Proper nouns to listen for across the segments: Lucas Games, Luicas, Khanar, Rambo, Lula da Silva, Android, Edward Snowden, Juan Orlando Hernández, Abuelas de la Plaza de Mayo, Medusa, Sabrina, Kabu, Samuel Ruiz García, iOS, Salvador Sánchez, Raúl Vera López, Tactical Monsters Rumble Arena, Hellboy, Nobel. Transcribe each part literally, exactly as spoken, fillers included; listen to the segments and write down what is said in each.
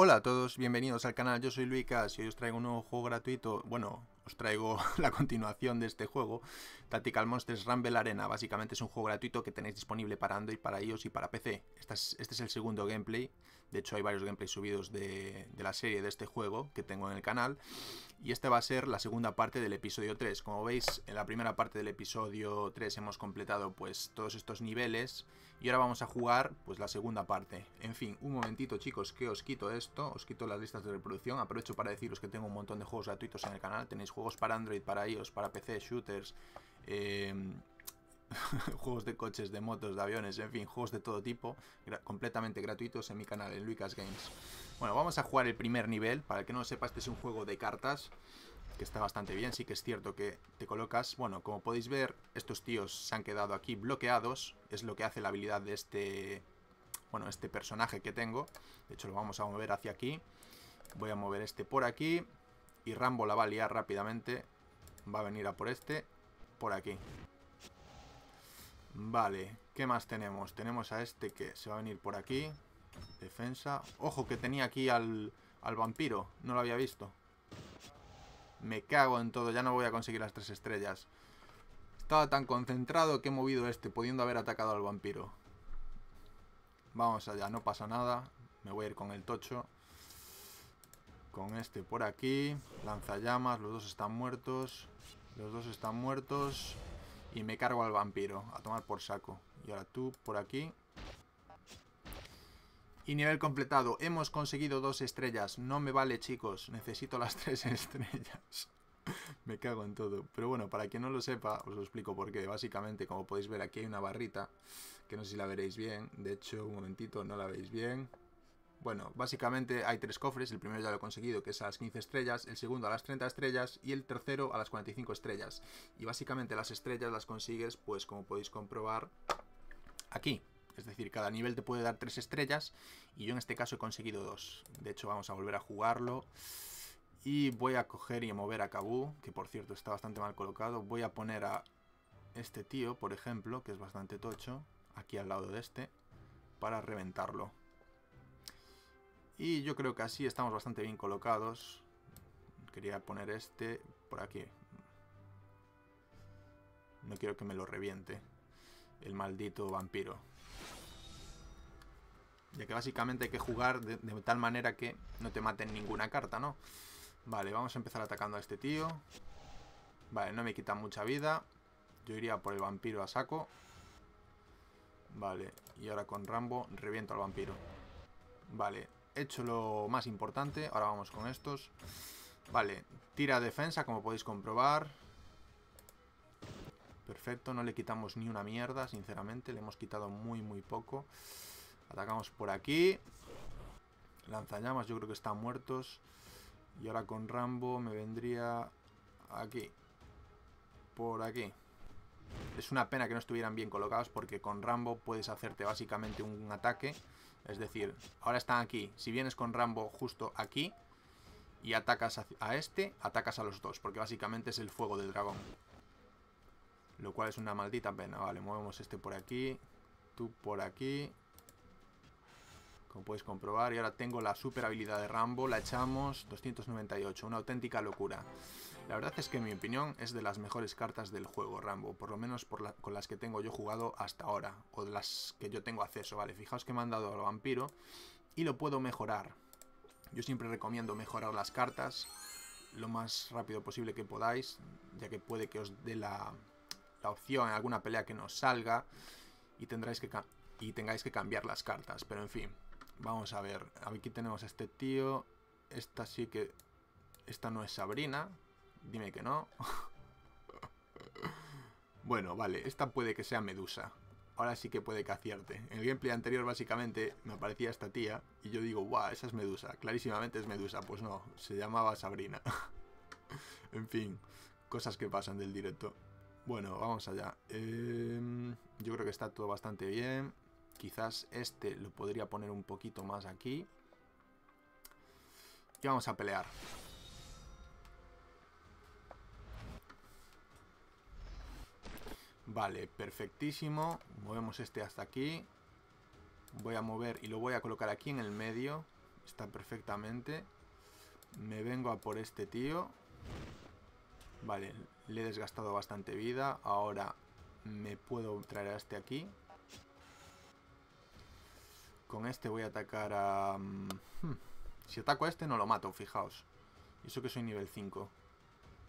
Hola a todos, bienvenidos al canal, yo soy Luicas y hoy os traigo un nuevo juego gratuito, bueno, os traigo la continuación de este juego, Tactical Monsters Rumble Arena. Básicamente es un juego gratuito que tenéis disponible para Android, para iOS y para P C. Este es, este es el segundo gameplay, de hecho hay varios gameplays subidos de, de la serie de este juego que tengo en el canal, y esta va a ser la segunda parte del episodio tres. Como veis, en la primera parte del episodio tres hemos completado pues todos estos niveles y ahora vamos a jugar pues la segunda parte. En fin, un momentito chicos que os quito esto. Os quito las listas de reproducción. Aprovecho para deciros que tengo un montón de juegos gratuitos en el canal. Tenéis juegos para Android, para iOS, para P C, shooters, eh, juegos de coches, de motos, de aviones, en fin, juegos de todo tipo, gra completamente gratuitos en mi canal, en Lucas Games. Bueno, vamos a jugar el primer nivel. Para el que no lo sepa, este es un juego de cartas que está bastante bien. Sí que es cierto que te colocas, bueno, como podéis ver, estos tíos se han quedado aquí bloqueados. Es lo que hace la habilidad de este... Bueno, este personaje que tengo. De hecho lo vamos a mover hacia aquí. Voy a mover este por aquí. Y Rambo la va a liar rápidamente. Va a venir a por este. Por aquí. Vale, ¿qué más tenemos? Tenemos a este que se va a venir por aquí. Defensa. Ojo que tenía aquí al, al vampiro. No lo había visto. Me cago en todo. Ya no voy a conseguir las tres estrellas. Estaba tan concentrado que he movido este, pudiendo haber atacado al vampiro. Vamos allá, no pasa nada. Me voy a ir con el tocho. Con este por aquí. Lanzallamas, los dos están muertos. Los dos están muertos. Y me cargo al vampiro. A tomar por saco. Y ahora tú por aquí. Y nivel completado. Hemos conseguido dos estrellas. No me vale, chicos. Necesito las tres estrellas. Me cago en todo. Pero bueno, para quien no lo sepa, os lo explico por qué. Básicamente, como podéis ver, aquí hay una barrita que no sé si la veréis bien. De hecho, un momentito, no la veis bien. Bueno, básicamente hay tres cofres. El primero ya lo he conseguido, que es a las quince estrellas. El segundo a las treinta estrellas. Y el tercero a las cuarenta y cinco estrellas. Y básicamente las estrellas las consigues, pues como podéis comprobar, aquí. Es decir, cada nivel te puede dar tres estrellas. Y yo en este caso he conseguido dos. De hecho, vamos a volver a jugarlo. Y voy a coger y a mover a Kabu, que por cierto está bastante mal colocado. Voy a poner a este tío, por ejemplo, que es bastante tocho, aquí al lado de este, para reventarlo. Y yo creo que así estamos bastante bien colocados. Quería poner este por aquí. No quiero que me lo reviente el maldito vampiro. Ya que básicamente hay que jugar de, de tal manera que no te maten ninguna carta, ¿no? Vale, vamos a empezar atacando a este tío. Vale, no me quita mucha vida. Yo iría por el vampiro a saco. Vale, y ahora con Rambo reviento al vampiro. Vale, hecho lo más importante. Ahora vamos con estos. Vale, tira defensa, como podéis comprobar. Perfecto, no le quitamos ni una mierda, sinceramente. Le hemos quitado muy, muy poco. Atacamos por aquí. Lanzallamas, yo creo que están muertos. Y ahora con Rambo me vendría aquí. Por aquí. Es una pena que no estuvieran bien colocados porque con Rambo puedes hacerte básicamente un ataque. Es decir, ahora están aquí. Si vienes con Rambo justo aquí y atacas a este, atacas a los dos. Porque básicamente es el fuego del dragón. Lo cual es una maldita pena. Vale, movemos este por aquí. Tú por aquí. Como podéis comprobar, y ahora tengo la super habilidad de Rambo, la echamos, doscientos noventa y ocho, una auténtica locura. La verdad es que en mi opinión es de las mejores cartas del juego Rambo, por lo menos por la, con las que tengo yo jugado hasta ahora, o de las que yo tengo acceso. Vale, fijaos que me han dado al vampiro y lo puedo mejorar. Yo siempre recomiendo mejorar las cartas lo más rápido posible que podáis, ya que puede que os dé la, la opción en alguna pelea que nos salga y, tendréis que, y tengáis que cambiar las cartas, pero en fin. Vamos a ver, aquí tenemos a este tío. Esta sí que... Esta no es Sabrina. Dime que no. Bueno, vale, esta puede que sea Medusa. Ahora sí que puede que acierte. En el gameplay anterior básicamente me aparecía esta tía y yo digo, guau, esa es Medusa. Clarísimamente es Medusa, pues no, se llamaba Sabrina. En fin, cosas que pasan del directo. Bueno, vamos allá. eh, Yo creo que está todo bastante bien. Quizás este lo podría poner un poquito más aquí. Y vamos a pelear. Vale, perfectísimo. Movemos este hasta aquí. Voy a mover y lo voy a colocar aquí en el medio. Está perfectamente. Me vengo a por este tío. Vale, le he desgastado bastante vida. Ahora me puedo traer a este aquí. Con este voy a atacar a... Hmm. Si ataco a este no lo mato, fijaos. Y eso que soy nivel cinco.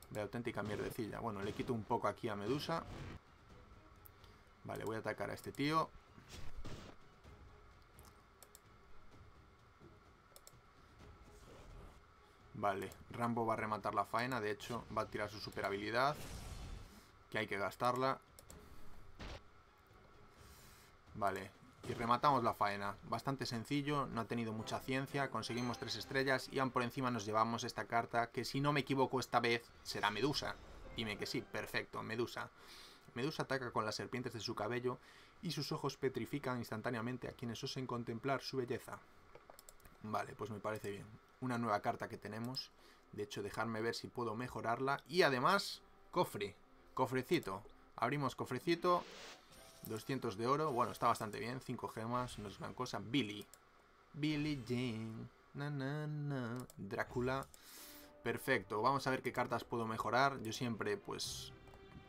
De auténtica mierdecilla. Bueno, le quito un poco aquí a Medusa. Vale, voy a atacar a este tío. Vale, Rambo va a rematar la faena. De hecho, va a tirar su super habilidad, que hay que gastarla. Vale, y rematamos la faena. Bastante sencillo, no ha tenido mucha ciencia. Conseguimos tres estrellas y aún por encima nos llevamos esta carta, que si no me equivoco esta vez será Medusa. Dime que sí, perfecto, Medusa. Medusa ataca con las serpientes de su cabello y sus ojos petrifican instantáneamente a quienes osen contemplar su belleza. Vale, pues me parece bien. Una nueva carta que tenemos. De hecho, dejarme ver si puedo mejorarla. Y además, cofre. Cofrecito. Abrimos cofrecito. doscientos de oro. Bueno, está bastante bien. cinco gemas. No es gran cosa. Billy. Billy Jean. Na, na, na. Drácula. Perfecto. Vamos a ver qué cartas puedo mejorar. Yo siempre, pues,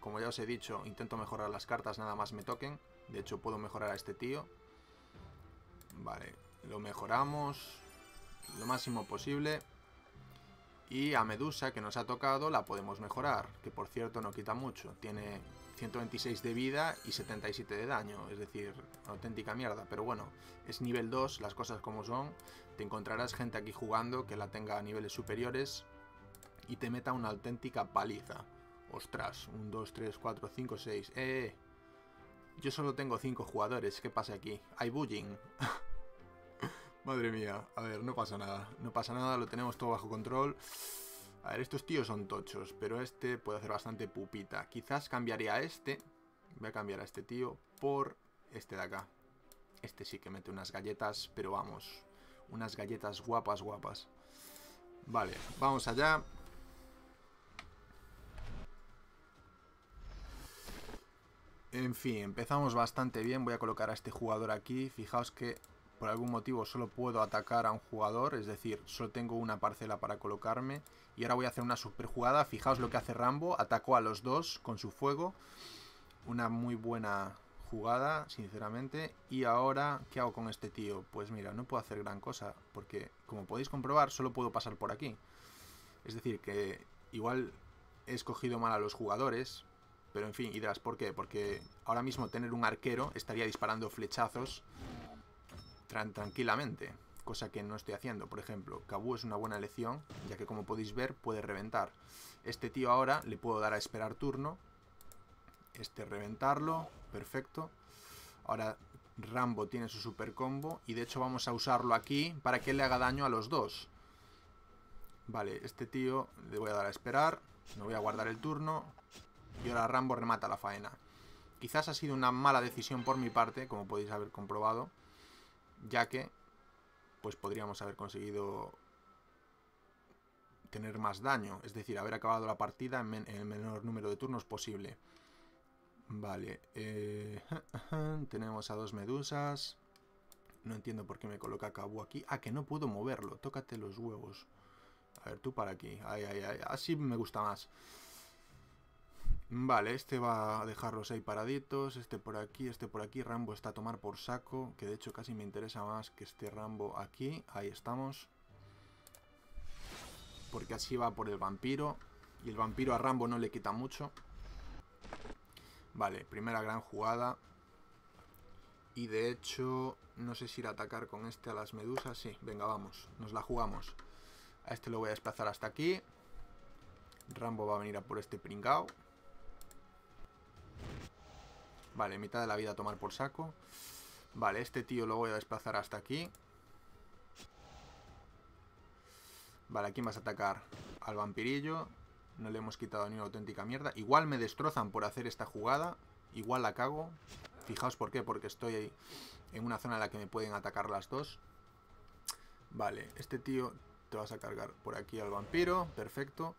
como ya os he dicho, intento mejorar las cartas nada más me toquen. De hecho, puedo mejorar a este tío. Vale. Lo mejoramos lo máximo posible. Y a Medusa, que nos ha tocado, la podemos mejorar. Que por cierto no quita mucho. Tiene ciento veintiséis de vida y setenta y siete de daño. Es decir, auténtica mierda. Pero bueno, es nivel dos, las cosas como son. Te encontrarás gente aquí jugando que la tenga a niveles superiores y te meta una auténtica paliza. Ostras, un, dos, tres, cuatro, cinco, seis. Eh, yo solo tengo cinco jugadores. ¿Qué pasa aquí? Hay bullying. Madre mía, a ver, no pasa nada, no pasa nada, lo tenemos todo bajo control. A ver, estos tíos son tochos, pero este puede hacer bastante pupita. Quizás cambiaría a este, voy a cambiar a este tío por este de acá. Este sí que mete unas galletas, pero vamos, unas galletas guapas, guapas. Vale, vamos allá. En fin, empezamos bastante bien, voy a colocar a este jugador aquí, fijaos que... Por algún motivo solo puedo atacar a un jugador, es decir, solo tengo una parcela para colocarme. Y ahora voy a hacer una superjugada. Fijaos lo que hace Rambo, atacó a los dos con su fuego. Una muy buena jugada, sinceramente. Y ahora, ¿qué hago con este tío? Pues mira, no puedo hacer gran cosa, porque como podéis comprobar, solo puedo pasar por aquí. Es decir, que igual he escogido mal a los jugadores, pero en fin, y dirás, ¿por qué? Porque ahora mismo tener un arquero estaría disparando flechazos tranquilamente, cosa que no estoy haciendo. Por ejemplo, Kabu es una buena elección, ya que como podéis ver puede reventar. Este tío ahora le puedo dar a esperar turno, este reventarlo, perfecto. Ahora Rambo tiene su super combo y de hecho vamos a usarlo aquí para que le haga daño a los dos. Vale, este tío le voy a dar a esperar, me voy a guardar el turno y ahora Rambo remata la faena. Quizás ha sido una mala decisión por mi parte, como podéis haber comprobado, ya que pues podríamos haber conseguido tener más daño, es decir, haber acabado la partida en, men en el menor número de turnos posible. Vale, eh... tenemos a dos medusas. No entiendo por qué me coloca Kabu aquí. Ah, que no puedo moverlo, tócate los huevos. A ver, tú para aquí. Ay, ay, ay, así me gusta más. Vale, este va a dejarlos ahí paraditos, este por aquí, este por aquí, Rambo está a tomar por saco, que de hecho casi me interesa más que esté Rambo aquí, ahí estamos. Porque así va por el vampiro, y el vampiro a Rambo no le quita mucho. Vale, primera gran jugada. Y de hecho, no sé si ir a atacar con este a las medusas, sí, venga vamos, nos la jugamos. A este lo voy a desplazar hasta aquí. Rambo va a venir a por este pringao. Vale, mitad de la vida a tomar por saco. Vale, este tío lo voy a desplazar hasta aquí. Vale, aquí vas a atacar al vampirillo. No le hemos quitado ni una auténtica mierda. Igual me destrozan por hacer esta jugada. Igual la cago. Fijaos por qué, porque estoy en una zona en la que me pueden atacar las dos. Vale, este tío te vas a cargar por aquí al vampiro. Perfecto.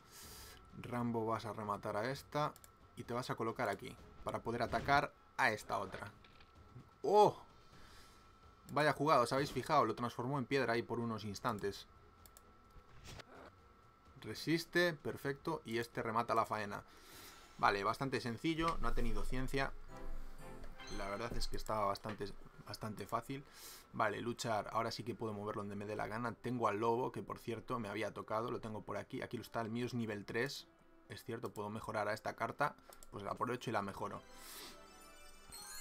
Rambo vas a rematar a esta. Y te vas a colocar aquí para poder atacar a esta otra. ¡Oh! Vaya jugado, ¿os habéis fijado? Lo transformó en piedra ahí por unos instantes. Resiste, perfecto. Y este remata la faena. Vale, bastante sencillo, no ha tenido ciencia. La verdad es que estaba bastante, bastante fácil. Vale, luchar, ahora sí que puedo moverlo donde me dé la gana. Tengo al lobo, que por cierto me había tocado, lo tengo por aquí. Aquí está, el mío es nivel tres. Es cierto, puedo mejorar a esta carta. Pues la aprovecho y la mejoro.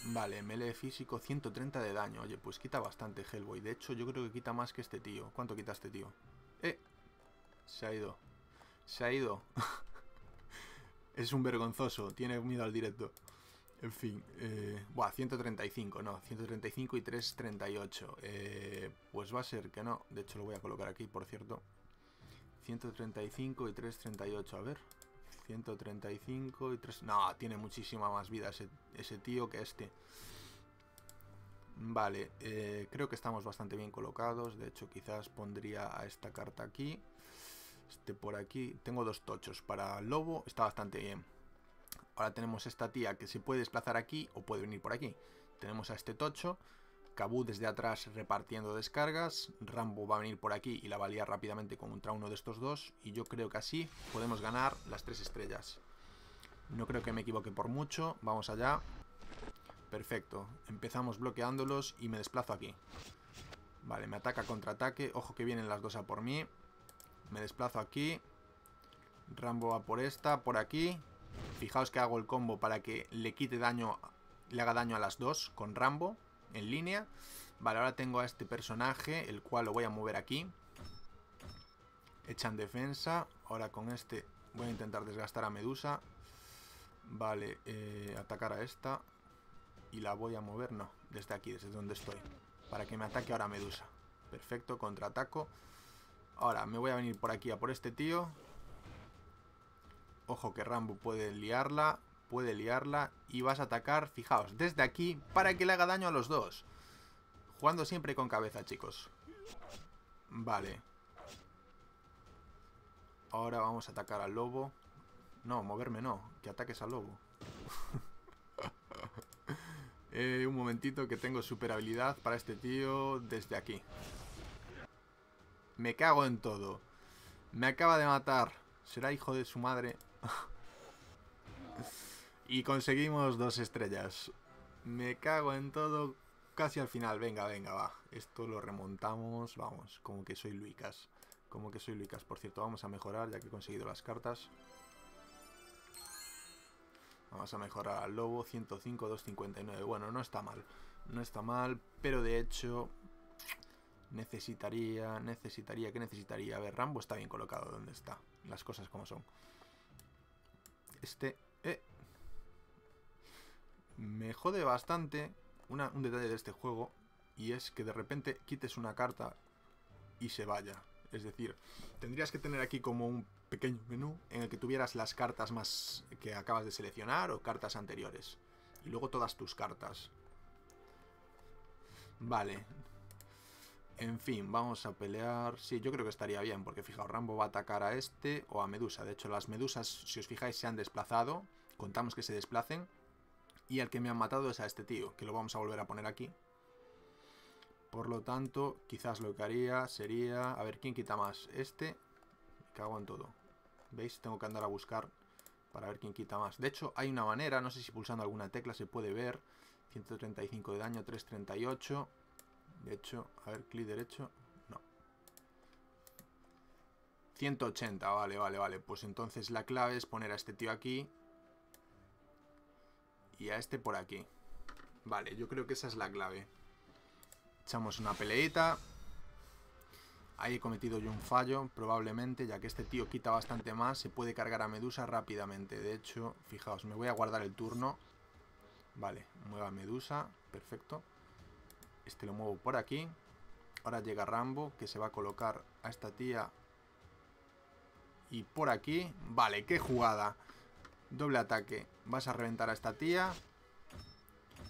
Vale, melee físico, ciento treinta de daño. Oye, pues quita bastante Hellboy. De hecho, yo creo que quita más que este tío. ¿Cuánto quita este tío? ¡Eh! Se ha ido. Se ha ido. Es un vergonzoso. Tiene miedo al directo. En fin. Eh... Buah, ciento treinta y cinco. No, ciento treinta y cinco y trescientos treinta y ocho. Eh... Pues va a ser que no. De hecho, lo voy a colocar aquí, por cierto. ciento treinta y cinco y trescientos treinta y ocho. A ver... ciento treinta y cinco y tres... No, tiene muchísima más vida ese, ese tío que este. Vale, eh, creo que estamos bastante bien colocados. De hecho, quizás pondría a esta carta aquí. Este por aquí. Tengo dos tochos para el lobo. Está bastante bien. Ahora tenemos esta tía que se puede desplazar aquí o puede venir por aquí. Tenemos a este tocho. Kabu desde atrás repartiendo descargas. Rambo va a venir por aquí y la va a liar rápidamente contra uno de estos dos. Y yo creo que así podemos ganar las tres estrellas. No creo que me equivoque por mucho. Vamos allá. Perfecto. Empezamos bloqueándolos y me desplazo aquí. Vale, me ataca contraataque. Ojo que vienen las dos a por mí. Me desplazo aquí. Rambo va por esta, por aquí. Fijaos que hago el combo para que le quite daño, le haga daño a las dos con Rambo. En línea. Vale, ahora tengo a este personaje, el cual lo voy a mover aquí. Echan defensa. Ahora con este voy a intentar desgastar a Medusa. Vale, eh, atacar a esta. Y la voy a mover, no, desde aquí, desde donde estoy. Para que me ataque ahora Medusa. Perfecto, contraataco. Ahora me voy a venir por aquí a por este tío. Ojo que Rambo puede liarla. Puede liarla y vas a atacar, fijaos, desde aquí para que le haga daño a los dos. Jugando siempre con cabeza, chicos. Vale. Ahora vamos a atacar al lobo. No, moverme no, que ataques al lobo. eh, un momentito que tengo super habilidad para este tío desde aquí. Me cago en todo. Me acaba de matar. Será hijo de su madre. Y conseguimos dos estrellas. Me cago en todo. Casi al final. Venga, venga, va. Esto lo remontamos. Vamos, como que soy Luicas. Como que soy Luicas. Por cierto, vamos a mejorar ya que he conseguido las cartas. Vamos a mejorar al lobo. ciento cinco, doscientos cincuenta y nueve. Bueno, no está mal. No está mal, pero de hecho... Necesitaría... Necesitaría... ¿Qué necesitaría? A ver, Rambo está bien colocado donde está. Las cosas como son. Este... Eh... Me jode bastante una, un detalle de este juego, y es que de repente quites una carta y se vaya. Es decir, tendrías que tener aquí como un pequeño menú en el que tuvieras las cartas más que acabas de seleccionar o cartas anteriores. Y luego todas tus cartas. Vale. En fin, vamos a pelear. Sí, yo creo que estaría bien, porque fijaos, Rambo va a atacar a este o a Medusa. De hecho, las medusas, si os fijáis, se han desplazado. Contamos que se desplacen. Y al que me han matado es a este tío, que lo vamos a volver a poner aquí. Por lo tanto, quizás lo que haría sería... A ver, ¿quién quita más? Este. Me cago en todo. ¿Veis? Tengo que andar a buscar para ver quién quita más. De hecho, hay una manera, no sé si pulsando alguna tecla se puede ver. ciento treinta y cinco de daño, trescientos treinta y ocho. De hecho, a ver, clic derecho. No. ciento ochenta, vale, vale, vale. Pues entonces la clave es poner a este tío aquí. Y a este por aquí. Vale, yo creo que esa es la clave. Echamos una peleita. Ahí he cometido yo un fallo, probablemente, ya que este tío quita bastante más. Se puede cargar a Medusa rápidamente. De hecho, fijaos, me voy a guardar el turno. Vale, mueva a Medusa. Perfecto. Este lo muevo por aquí. Ahora llega Rambo, que se va a colocar a esta tía. Y por aquí. Vale, qué jugada. Doble ataque. Vas a reventar a esta tía.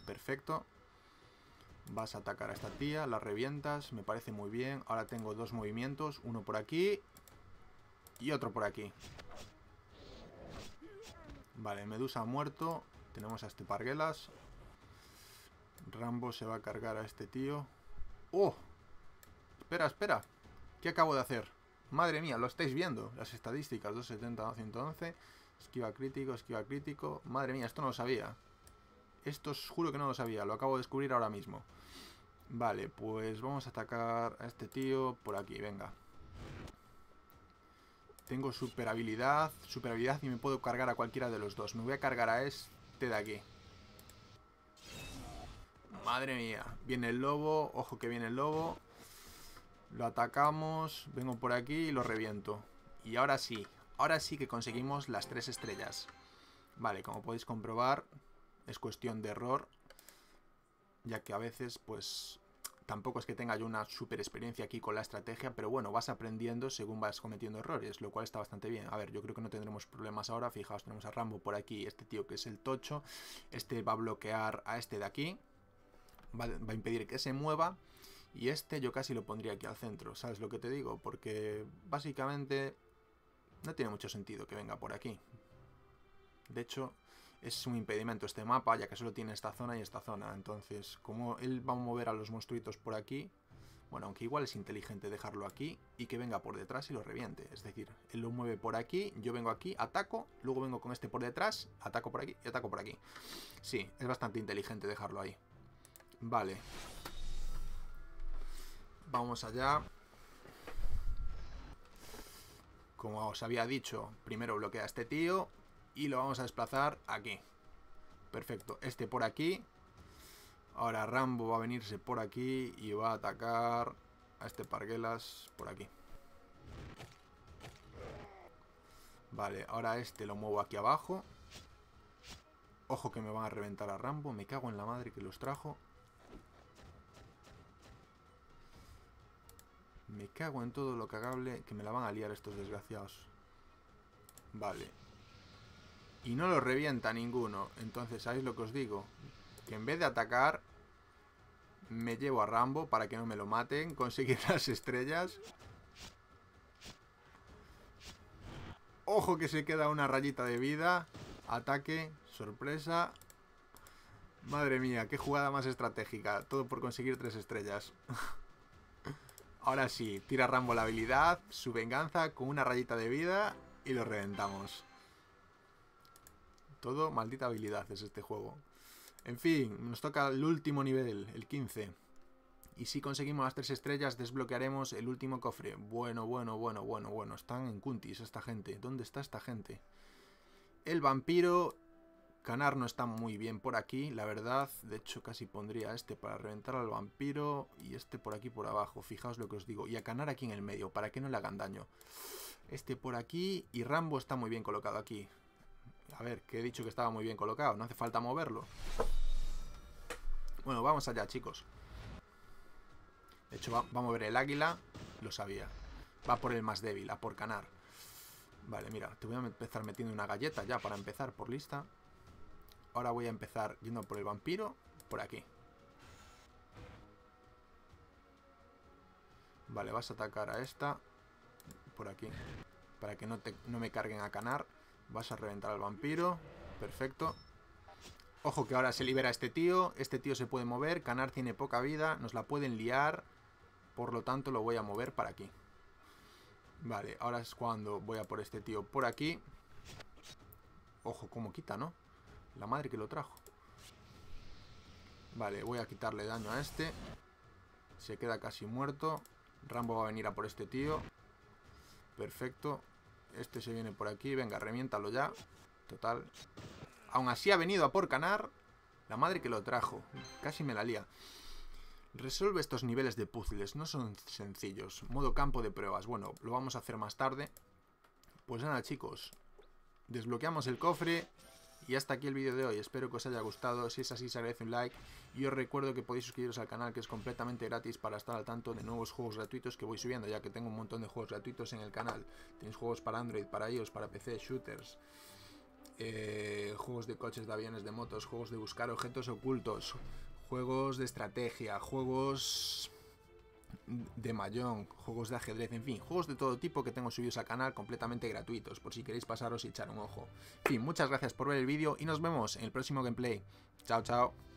Perfecto. Vas a atacar a esta tía. La revientas. Me parece muy bien. Ahora tengo dos movimientos. Uno por aquí. Y otro por aquí. Vale, Medusa ha muerto. Tenemos a este parguelas. Rambo se va a cargar a este tío. ¡Oh! Espera, espera. ¿Qué acabo de hacer? Madre mía, lo estáis viendo. Las estadísticas, doscientos setenta, ciento once. Esquiva crítico, esquiva crítico. Madre mía, esto no lo sabía. Esto os juro que no lo sabía. Lo acabo de descubrir ahora mismo. Vale, pues vamos a atacar a este tío por aquí. Venga. Tengo super habilidad, super habilidad y me puedo cargar a cualquiera de los dos. Me voy a cargar a este de aquí. Madre mía. Viene el lobo. Ojo que viene el lobo. Lo atacamos. Vengo por aquí y lo reviento. Y ahora sí. Ahora sí que conseguimos las tres estrellas. Vale, como podéis comprobar, es cuestión de error, ya que a veces, pues, tampoco es que tenga yo una super experiencia aquí con la estrategia, pero bueno, vas aprendiendo según vas cometiendo errores, lo cual está bastante bien. A ver, yo creo que no tendremos problemas ahora. Fijaos, tenemos a Rambo por aquí, este tío que es el tocho, este va a bloquear a este de aquí, va, va a impedir que se mueva, y este yo casi lo pondría aquí al centro, ¿sabes lo que te digo? Porque básicamente no tiene mucho sentido que venga por aquí. De hecho, es un impedimento este mapa, ya que solo tiene esta zona y esta zona. Entonces, como él va a mover a los monstruitos por aquí, bueno, aunque igual es inteligente dejarlo aquí y que venga por detrás y lo reviente. Es decir, él lo mueve por aquí, yo vengo aquí, ataco, luego vengo con este por detrás, ataco por aquí y ataco por aquí. Sí, es bastante inteligente dejarlo ahí. Vale. Vamos allá. Como os había dicho, primero bloquea a este tío. Y lo vamos a desplazar aquí. Perfecto, este por aquí. Ahora Rambo va a venirse por aquí y va a atacar a este parguelas por aquí. Vale, ahora este lo muevo aquí abajo. Ojo que me van a reventar a Rambo. Me cago en la madre que los trajo. Me cago en todo lo cagable, que me la van a liar estos desgraciados. Vale. Y no lo revienta ninguno. Entonces, ¿sabéis lo que os digo? Que en vez de atacar, me llevo a Rambo para que no me lo maten. Conseguir las estrellas. Ojo que se queda una rayita de vida. Ataque. Sorpresa. Madre mía, qué jugada más estratégica. Todo por conseguir tres estrellas. Ahora sí, tira Rambo la habilidad, su venganza con una rayita de vida y lo reventamos. Todo maldita habilidad es este juego. En fin, nos toca el último nivel, el quince. Y si conseguimos las tres estrellas, desbloquearemos el último cofre. Bueno, bueno, bueno, bueno, bueno. Están en cuntis esta gente. ¿Dónde está esta gente? El vampiro. Khanar no está muy bien por aquí, la verdad. De hecho, casi pondría a este para reventar al vampiro. Y este por aquí por abajo. Fijaos lo que os digo. Y a Khanar aquí en el medio, para que no le hagan daño. Este por aquí. Y Rambo está muy bien colocado aquí. A ver, que he dicho que estaba muy bien colocado. No hace falta moverlo. Bueno, vamos allá, chicos. De hecho, va, va a mover el águila. Lo sabía. Va por el más débil, a por Khanar. Vale, mira, te voy a empezar metiendo una galleta ya para empezar por lista. Ahora voy a empezar yendo por el vampiro. Por aquí. Vale, vas a atacar a esta. Por aquí. Para que no, te, no me carguen a Khanar. Vas a reventar al vampiro. Perfecto. Ojo que ahora se libera este tío. Este tío se puede mover. Khanar tiene poca vida. Nos la pueden liar. Por lo tanto lo voy a mover para aquí. Vale, ahora es cuando voy a por este tío por aquí. Ojo cómo quita, ¿no? La madre que lo trajo. Vale, voy a quitarle daño a este. Se queda casi muerto. Rambo va a venir a por este tío. Perfecto. Este se viene por aquí. Venga, reviéntalo ya. Total. Aún así ha venido a por Khanar. La madre que lo trajo. Casi me la lía. Resuelve estos niveles de puzzles. No son sencillos. Modo campo de pruebas. Bueno, lo vamos a hacer más tarde. Pues nada, chicos. Desbloqueamos el cofre. Y hasta aquí el vídeo de hoy. Espero que os haya gustado. Si es así, se agradece un like. Y os recuerdo que podéis suscribiros al canal, que es completamente gratis, para estar al tanto de nuevos juegos gratuitos que voy subiendo, ya que tengo un montón de juegos gratuitos en el canal. Tenéis juegos para Android, para iOS, para P C, shooters, eh, juegos de coches, de aviones, de motos, juegos de buscar objetos ocultos, juegos de estrategia, juegos de mayón, juegos de ajedrez, en fin, juegos de todo tipo que tengo subidos al canal completamente gratuitos, por si queréis pasaros y echar un ojo. En fin, muchas gracias por ver el vídeo y nos vemos en el próximo gameplay. Chao, chao.